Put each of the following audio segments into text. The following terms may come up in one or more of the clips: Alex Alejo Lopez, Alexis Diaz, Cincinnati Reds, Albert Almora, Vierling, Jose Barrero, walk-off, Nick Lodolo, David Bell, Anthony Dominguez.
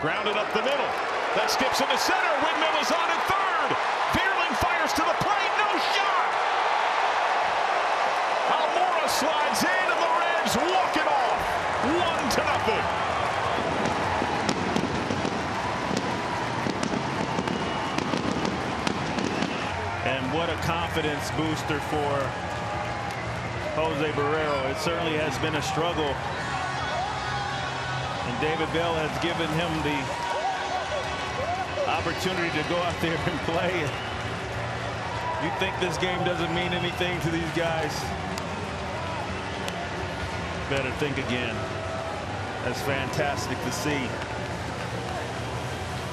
Grounded up the middle. That skips into center. Windmill is on at third. Vierling fires to the plate. No shot. Almora slides in, and the Reds walk it off. 1-0. And what a confidence booster for Jose Barrero. It certainly has been a struggle. And David Bell has given him the opportunity to go out there and play. You think this game doesn't mean anything to these guys? Better think again. That's fantastic to see.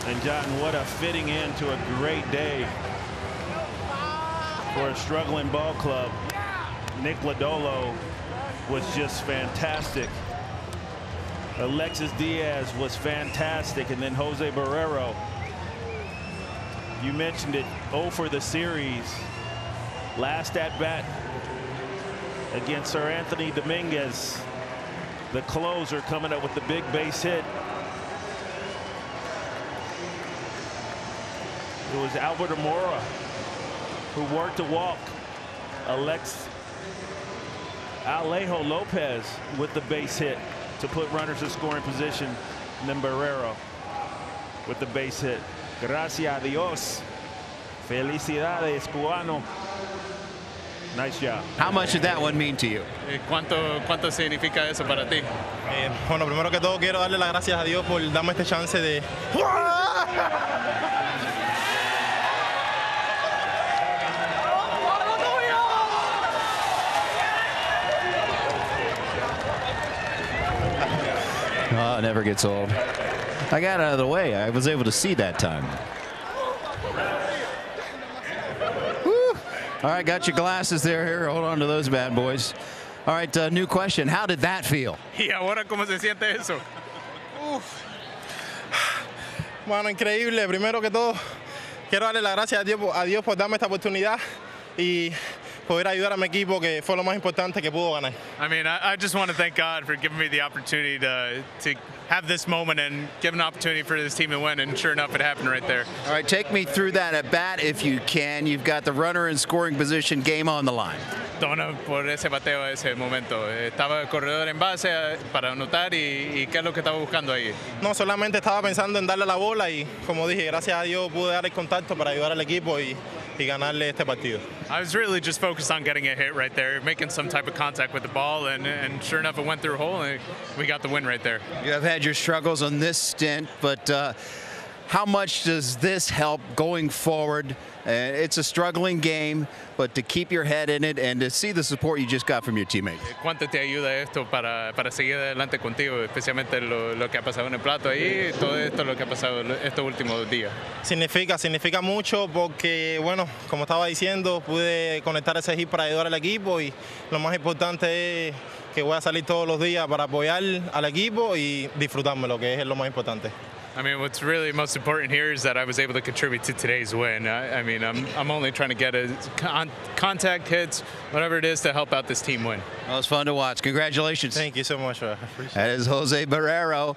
And John, what a fitting end to a great day for a struggling ball club. Nick Lodolo was just fantastic. Alexis Diaz was fantastic, and then Jose Barrero. You mentioned it, 0 for the series. Last at bat against Sir Anthony Dominguez, the closer, coming up with the big base hit. It was Albert Almora who worked a walk. Alex Alejo Lopez with the base hit to put runners in scoring position, and then Barrero with the base hit. Gracias a Dios. Felicidades, Cubano. Nice job. How much did that one mean to you? ¿Cuánto significa eso para ti? Bueno, primero que todo quiero darle las gracias a Dios por darme este chance de... Oh, it never gets old. I got out of the way. I was able to see that time. Woo. All right, got your glasses there. Here, hold on to those bad boys. All right, new question. How did that feel? Y ahora cómo se siente eso? Uf. Bueno, increíble. Primero que todo, quiero darle las gracias a Dios por darme esta oportunidad y poder ayudar a mi equipo, que fue lo más importante que pudo ganar. I mean, I just want to thank God for giving me the opportunity to have this moment and give an opportunity for this team to win, and sure enough, it happened right there. All right, take me through that at bat if you can. You've got the runner in scoring position, game on the line. Dona por ese bateo a ese momento. Estaba el corredor en base para anotar y qué es lo que estaba buscando ahí. No, solamente estaba pensando en darle la bola y, como dije, gracias a Dios pude dar el contacto para ayudar al equipo y ganarle este partido. I was really just focused on getting a hit right there, making some type of contact with the ball, and sure enough, it went through a hole, and we got the win right there. You have had your struggles on this stint, but how much does this help going forward? It's a struggling game, but to keep your head in it and to see the support you just got from your teammates. ¿Cuánto te ayuda esto para seguir adelante contigo, especialmente lo que ha pasado en el plato ahí, todo esto lo que ha pasado estos últimos días? Significa mucho porque, bueno, como estaba diciendo, pude conectar ese hit para ayudar al equipo, y lo más importante es que voy a salir todos los días para apoyar al equipo y disfrutarme, lo que es lo más importante. I mean, what's really most important here is that I was able to contribute to today's win. I mean, I'm only trying to get contact hits, whatever it is, to help out this team win. Well, it was fun to watch. Congratulations. Thank you so much. That is Jose Barrero.